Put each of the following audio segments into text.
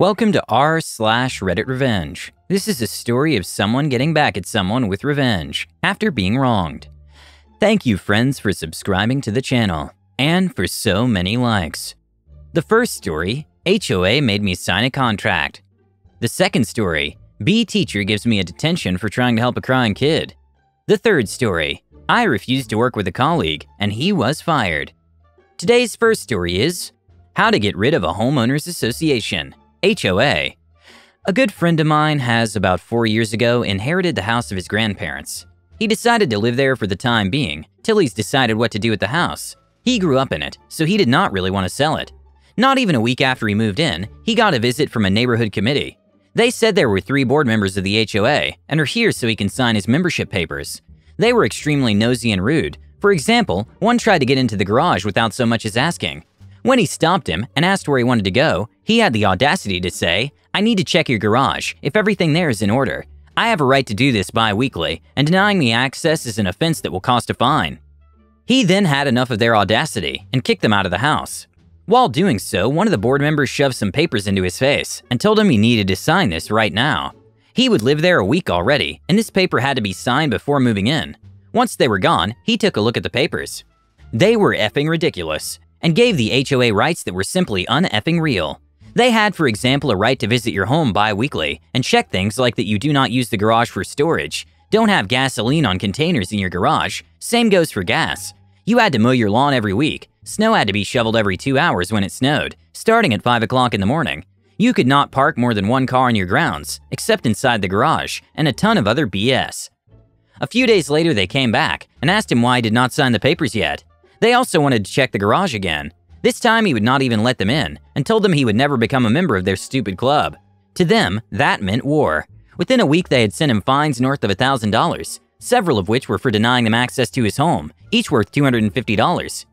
Welcome to r/RedditRevenge. This is a story of someone getting back at someone with revenge after being wronged. Thank you, friends, for subscribing to the channel and for so many likes. The first story, HOA made me sign a contract. The second story, B teacher gives me a detention for trying to help a crying kid. The third story, I refused to work with a colleague and he was fired. Today's first story is How to Get Rid of a Homeowners Association, HOA. A good friend of mine has about 4 years ago inherited the house of his grandparents. He decided to live there for the time being till he's decided what to do with the house. He grew up in it, so he did not really want to sell it. Not even a week after he moved in, he got a visit from a neighborhood committee. They said there were 3 board members of the HOA and are here so he can sign his membership papers. They were extremely nosy and rude. For example, one tried to get into the garage without so much as asking. When he stopped him and asked where he wanted to go, he had the audacity to say, "I need to check your garage if everything there is in order. I have a right to do this bi-weekly, and denying me access is an offense that will cost a fine." He then had enough of their audacity and kicked them out of the house. While doing so, one of the board members shoved some papers into his face and told him he needed to sign this right now. He would live there a week already, and this paper had to be signed before moving in. Once they were gone, he took a look at the papers. They were effing ridiculous and gave the HOA rights that were simply un-effing real. They had, for example, a right to visit your home bi-weekly and check things like that you do not use the garage for storage, don't have gasoline on containers in your garage, same goes for gas. You had to mow your lawn every week, snow had to be shoveled every 2 hours when it snowed, starting at 5 o'clock in the morning. You could not park more than 1 car on your grounds, except inside the garage, and a ton of other BS. A few days later they came back and asked him why he did not sign the papers yet. They also wanted to check the garage again. This time he would not even let them in and told them he would never become a member of their stupid club. To them, that meant war. Within a week they had sent him fines north of $1,000, several of which were for denying them access to his home, each worth $250.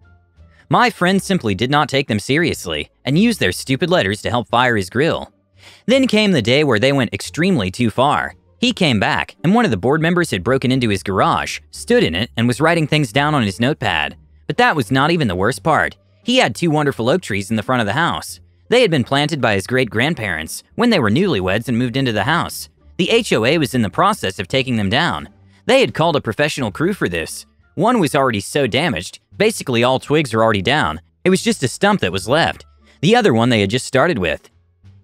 My friend simply did not take them seriously and used their stupid letters to help fire his grill. Then came the day where they went extremely too far. He came back and one of the board members had broken into his garage, stood in it, and was writing things down on his notepad. But that was not even the worst part. He had 2 wonderful oak trees in the front of the house. They had been planted by his great-grandparents when they were newlyweds and moved into the house. The HOA was in the process of taking them down. They had called a professional crew for this. One was already so damaged, basically all twigs were already down. It was just a stump that was left. The other one they had just started with.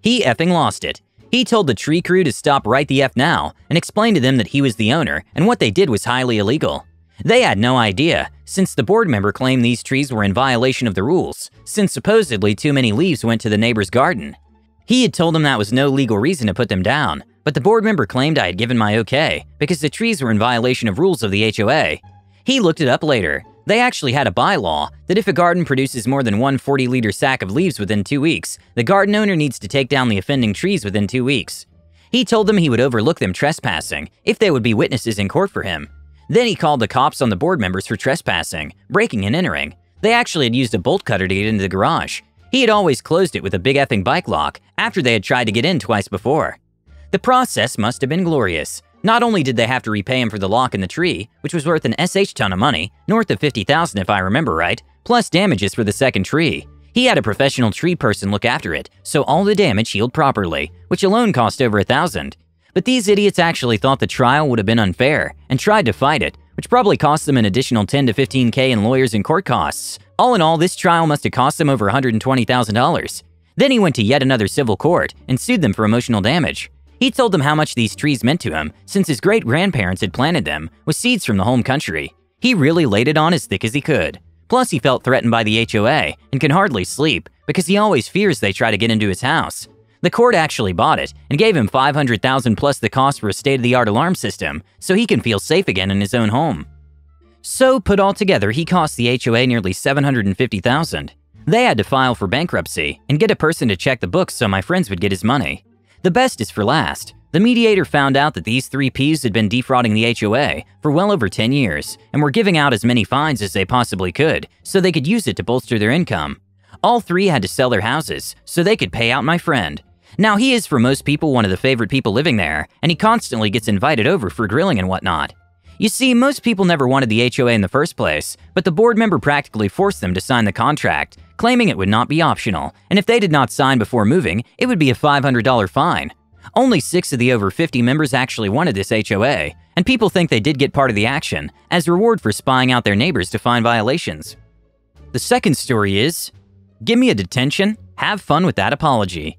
He effing lost it. He told the tree crew to stop right the F now and explained to them that he was the owner and what they did was highly illegal. They had no idea, since the board member claimed these trees were in violation of the rules, since supposedly too many leaves went to the neighbor's garden. He had told them that was no legal reason to put them down, but the board member claimed I had given my okay because the trees were in violation of rules of the HOA. He looked it up later. They actually had a bylaw that if a garden produces more than 1 40-liter sack of leaves within 2 weeks, the garden owner needs to take down the offending trees within 2 weeks. He told them he would overlook them trespassing if they would be witnesses in court for him. Then he called the cops on the board members for trespassing, breaking and entering. They actually had used a bolt cutter to get into the garage. He had always closed it with a big effing bike lock after they had tried to get in twice before. The process must have been glorious. Not only did they have to repay him for the lock in the tree, which was worth an SH ton of money, north of $50,000 if I remember right, plus damages for the second tree. He had a professional tree person look after it, so all the damage healed properly, which alone cost over $1,000. But these idiots actually thought the trial would have been unfair and tried to fight it, which probably cost them an additional $10 to $15K in lawyers and court costs. All in all, this trial must have cost them over $120,000. Then he went to yet another civil court and sued them for emotional damage. He told them how much these trees meant to him since his great-grandparents had planted them with seeds from the home country. He really laid it on as thick as he could. Plus, he felt threatened by the HOA and can hardly sleep because he always fears they try to get into his house. The court actually bought it and gave him $500,000 plus the cost for a state-of-the-art alarm system so he can feel safe again in his own home. So put all together, he cost the HOA nearly $750,000. They had to file for bankruptcy and get a person to check the books so my friends would get his money. The best is for last. The mediator found out that these 3 Ps had been defrauding the HOA for well over 10 years and were giving out as many fines as they possibly could so they could use it to bolster their income. All 3 had to sell their houses so they could pay out my friend. Now, he is for most people one of the favorite people living there, and he constantly gets invited over for grilling and whatnot. You see, most people never wanted the HOA in the first place, but the board member practically forced them to sign the contract, claiming it would not be optional, and if they did not sign before moving, it would be a $500 fine. Only 6 of the over 50 members actually wanted this HOA, and people think they did get part of the action, as reward for spying out their neighbors to find violations. The second story is, give me a detention, have fun with that apology.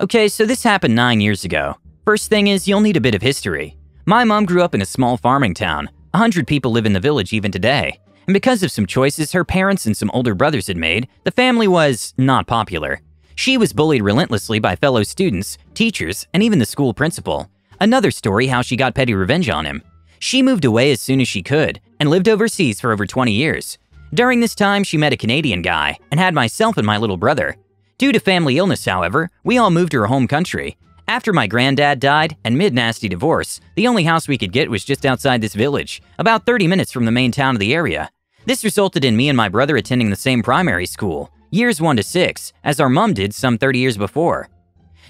Okay, so this happened 9 years ago. First thing is, you'll need a bit of history. My mom grew up in a small farming town. 100 people live in the village even today. And because of some choices her parents and some older brothers had made, the family was not popular. She was bullied relentlessly by fellow students, teachers, and even the school principal. Another story how she got petty revenge on him. She moved away as soon as she could and lived overseas for over 20 years. During this time, she met a Canadian guy and had myself and my little brother. Due to family illness, however, we all moved to her home country. After my granddad died and mid-nasty divorce, the only house we could get was just outside this village, about 30 minutes from the main town of the area. This resulted in me and my brother attending the same primary school, years 1 to 6, as our mom did some 30 years before.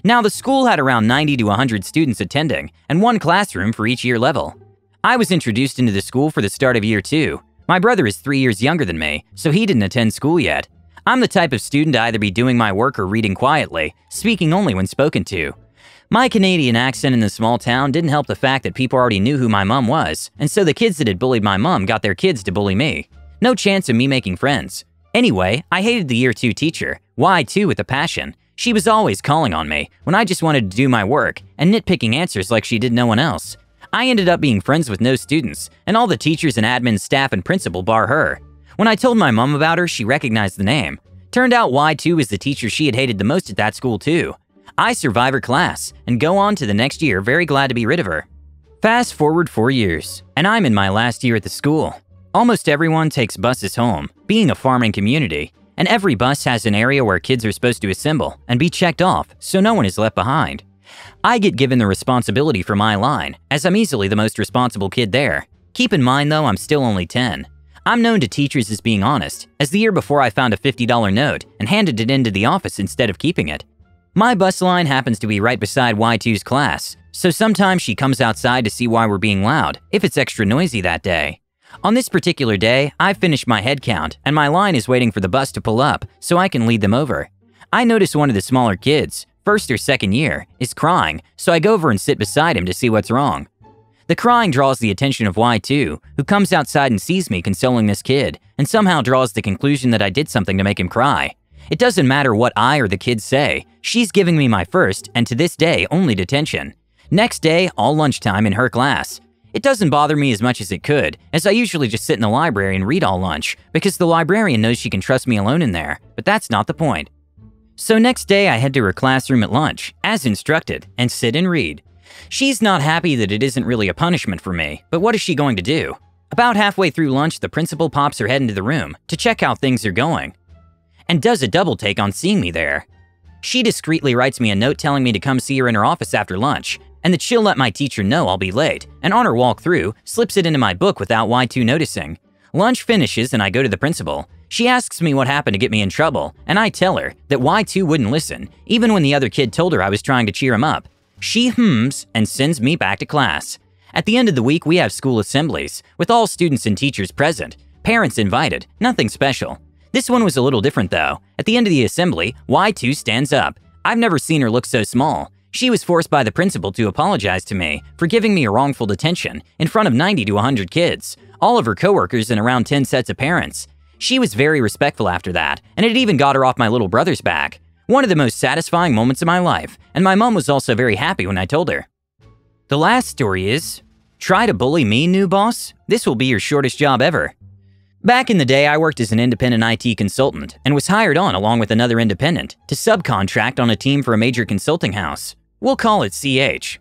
Now, the school had around 90 to 100 students attending and one classroom for each year level. I was introduced into the school for the start of year 2. My brother is 3 years younger than me, so he didn't attend school yet. I'm the type of student to either be doing my work or reading quietly, speaking only when spoken to. My Canadian accent in the small town didn't help the fact that people already knew who my mom was, and so the kids that had bullied my mom got their kids to bully me. No chance of me making friends. Anyway, I hated the year 2 teacher, Y2 with a passion. She was always calling on me when I just wanted to do my work and nitpicking answers like she did no one else. I ended up being friends with no students, and all the teachers and admin staff and principal bar her. When I told my mom about her, she recognized the name. Turned out Y2 was the teacher she had hated the most at that school too. I survive her class and go on to the next year, very glad to be rid of her. Fast forward 4 years, and I'm in my last year at the school. Almost everyone takes buses home, being a farming community, and every bus has an area where kids are supposed to assemble and be checked off so no one is left behind. I get given the responsibility for my line, as I'm easily the most responsible kid there. Keep in mind though, I'm still only 10. I'm known to teachers as being honest, as the year before I found a $50 note and handed it into the office instead of keeping it. My bus line happens to be right beside Y2's class, so sometimes she comes outside to see why we're being loud, if it's extra noisy that day. On this particular day, I've finished my head count and my line is waiting for the bus to pull up so I can lead them over. I notice one of the smaller kids, 1st or 2nd year, is crying, so I go over and sit beside him to see what's wrong. The crying draws the attention of Y2, who comes outside and sees me consoling this kid, and somehow draws the conclusion that I did something to make him cry. It doesn't matter what I or the kids say, she's giving me my first and to this day only detention. Next day, all lunchtime in her class. It doesn't bother me as much as it could, as I usually just sit in the library and read all lunch because the librarian knows she can trust me alone in there, but that's not the point. So next day I head to her classroom at lunch, as instructed, and sit and read. She's not happy that it isn't really a punishment for me, but what is she going to do? About halfway through lunch, the principal pops her head into the room to check how things are going, and does a double take on seeing me there. She discreetly writes me a note telling me to come see her in her office after lunch, and that she'll let my teacher know I'll be late, and on her walk through, slips it into my book without Y2 noticing. Lunch finishes and I go to the principal. She asks me what happened to get me in trouble, and I tell her that Y2 wouldn't listen, even when the other kid told her I was trying to cheer him up. She hmms and sends me back to class. At the end of the week, we have school assemblies, with all students and teachers present, parents invited, nothing special. This one was a little different though. At the end of the assembly, Y2 stands up. I've never seen her look so small. She was forced by the principal to apologize to me for giving me a wrongful detention in front of 90 to 100 kids, all of her coworkers and around 10 sets of parents. She was very respectful after that, and it even got her off my little brother's back. One of the most satisfying moments of my life, and my mom was also very happy when I told her. The last story is, try to bully me, new boss? This will be your shortest job ever. Back in the day, I worked as an independent IT consultant and was hired on along with another independent to subcontract on a team for a major consulting house. We'll call it CH.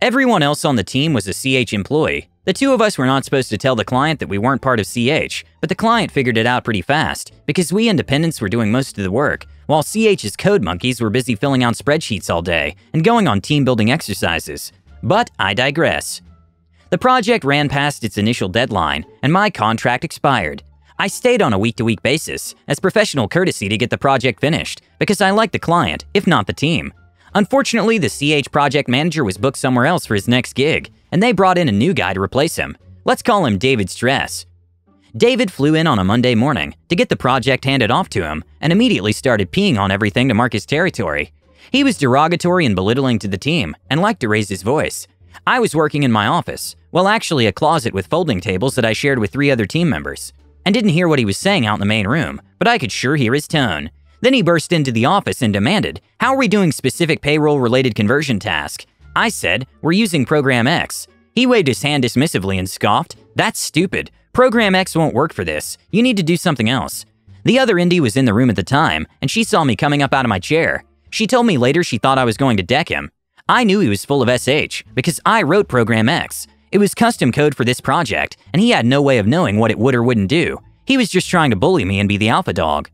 Everyone else on the team was a CH employee. The two of us were not supposed to tell the client that we weren't part of CH, but the client figured it out pretty fast because we independents were doing most of the work while CH's code monkeys were busy filling out spreadsheets all day and going on team building exercises. But I digress. The project ran past its initial deadline, and my contract expired. I stayed on a week-to-week basis as professional courtesy to get the project finished because I liked the client, if not the team. Unfortunately, the CH project manager was booked somewhere else for his next gig, and they brought in a new guy to replace him. Let's call him David Stress. David flew in on a Monday morning to get the project handed off to him and immediately started peeing on everything to mark his territory. He was derogatory and belittling to the team and liked to raise his voice. I was working in my office, well actually a closet with folding tables that I shared with 3 other team members, and didn't hear what he was saying out in the main room, but I could sure hear his tone. Then he burst into the office and demanded, "How are we doing specific payroll-related conversion task?" I said, "We're using Program X." He waved his hand dismissively and scoffed, "That's stupid. Program X won't work for this. You need to do something else." The other indie was in the room at the time, and she saw me coming up out of my chair. She told me later she thought I was going to deck him. I knew he was full of SH because I wrote Program X. It was custom code for this project, and he had no way of knowing what it would or wouldn't do. He was just trying to bully me and be the alpha dog.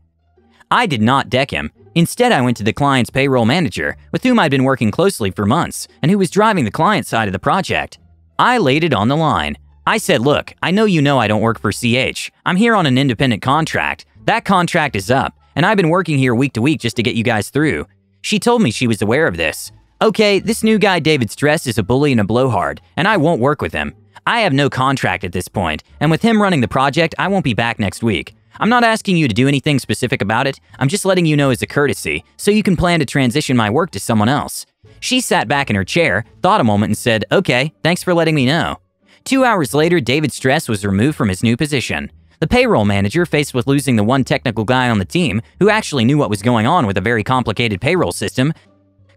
I did not deck him. Instead, I went to the client's payroll manager, with whom I'd been working closely for months and who was driving the client side of the project. I laid it on the line. I said, "Look, I know you know I don't work for CH. I'm here on an independent contract. That contract is up, and I've been working here week to week just to get you guys through." She told me she was aware of this. "Okay, this new guy David Stress is a bully and a blowhard, and I won't work with him. I have no contract at this point, and with him running the project, I won't be back next week. I'm not asking you to do anything specific about it, I'm just letting you know as a courtesy, so you can plan to transition my work to someone else." She sat back in her chair, thought a moment and said, "Okay, thanks for letting me know." 2 hours later, David Stress was removed from his new position. The payroll manager, faced with losing the one technical guy on the team who actually knew what was going on with a very complicated payroll system,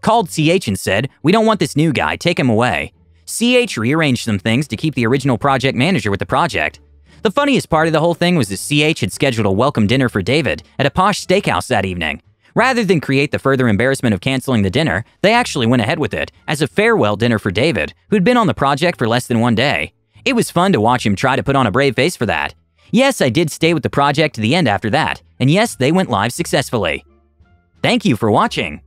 called CH and said, "We don't want this new guy, take him away." CH rearranged some things to keep the original project manager with the project. The funniest part of the whole thing was that CH had scheduled a welcome dinner for David at a posh steakhouse that evening. Rather than create the further embarrassment of canceling the dinner, they actually went ahead with it as a farewell dinner for David, who'd been on the project for less than 1 day. It was fun to watch him try to put on a brave face for that. Yes, I did stay with the project to the end after that, and yes, they went live successfully. Thank you for watching.